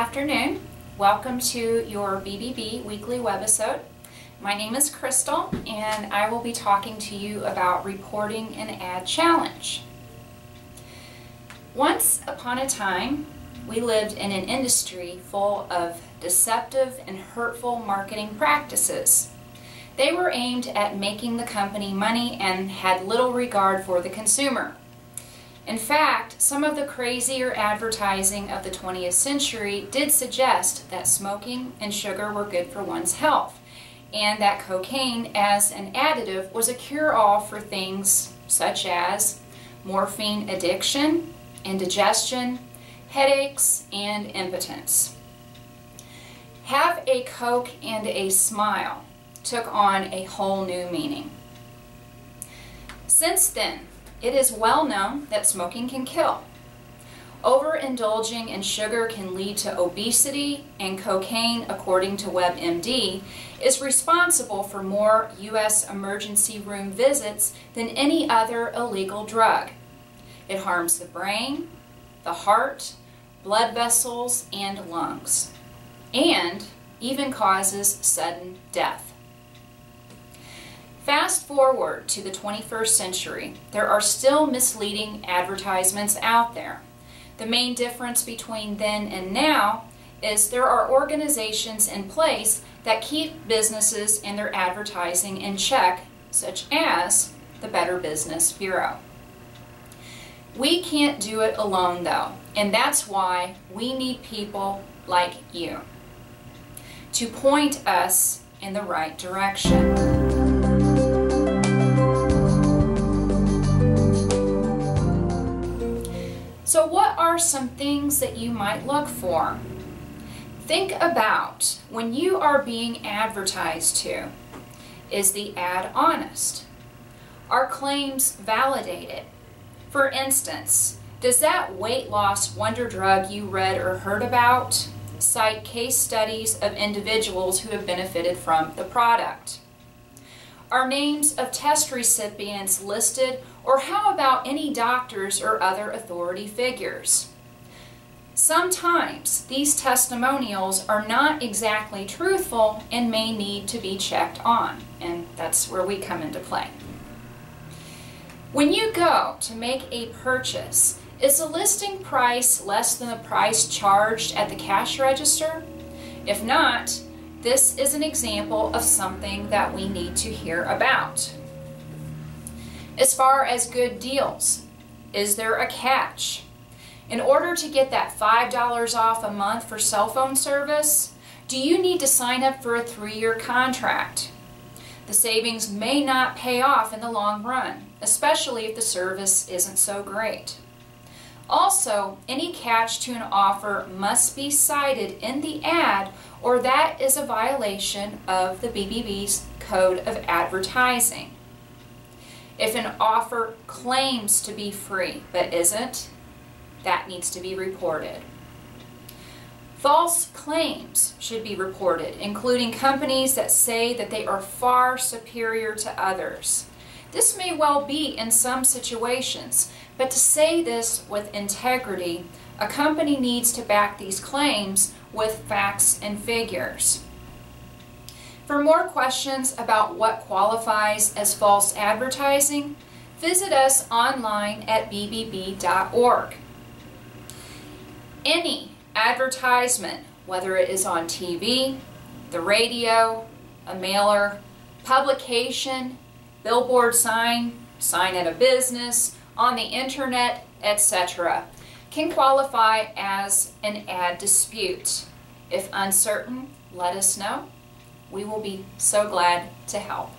afternoon. Welcome to your BBB weekly webisode. My name is Crystal and I will be talking to you about reporting an ad challenge. Once upon a time, we lived in an industry full of deceptive and hurtful marketing practices. They were aimed at making the company money and had little regard for the consumer. In fact, some of the crazier advertising of the 20th century did suggest that smoking and sugar were good for one's health, and that cocaine as an additive was a cure-all for things such as morphine addiction, indigestion, headaches, and impotence. Have a Coke and a smile took on a whole new meaning. Since then, it is well known that smoking can kill. Overindulging in sugar can lead to obesity, and cocaine, according to WebMD, is responsible for more U.S. emergency room visits than any other illegal drug. It harms the brain, the heart, blood vessels, and lungs, and even causes sudden death. Fast forward to the 21st century, there are still misleading advertisements out there. The main difference between then and now is there are organizations in place that keep businesses and their advertising in check, such as the Better Business Bureau. We can't do it alone though, and that's why we need people like you to point us in the right direction. So what are some things that you might look for? Think about when you are being advertised to. Is the ad honest? Are claims validated? For instance, does that weight loss wonder drug you read or heard about cite case studies of individuals who have benefited from the product? Are names of test recipients listed, or how about any doctors or other authority figures? Sometimes these testimonials are not exactly truthful and may need to be checked on, and that's where we come into play. When you go to make a purchase, is the listing price less than the price charged at the cash register? If not, this is an example of something that we need to hear about. As far as good deals, is there a catch? In order to get that $5 off a month for cell phone service, do you need to sign up for a 3-year contract? The savings may not pay off in the long run, especially if the service isn't so great. Also, any catch to an offer must be cited in the ad, or that is a violation of the BBB's Code of Advertising. If an offer claims to be free but isn't, that needs to be reported. False claims should be reported, including companies that say that they are far superior to others. This may well be in some situations, but to say this with integrity, a company needs to back these claims with facts and figures. For more questions about what qualifies as false advertising, visit us online at bbb.org. Any advertisement, whether it is on TV, the radio, a mailer, publication, billboard sign at a business, on the internet, etc., can qualify as an ad dispute. If uncertain, let us know. We will be so glad to help.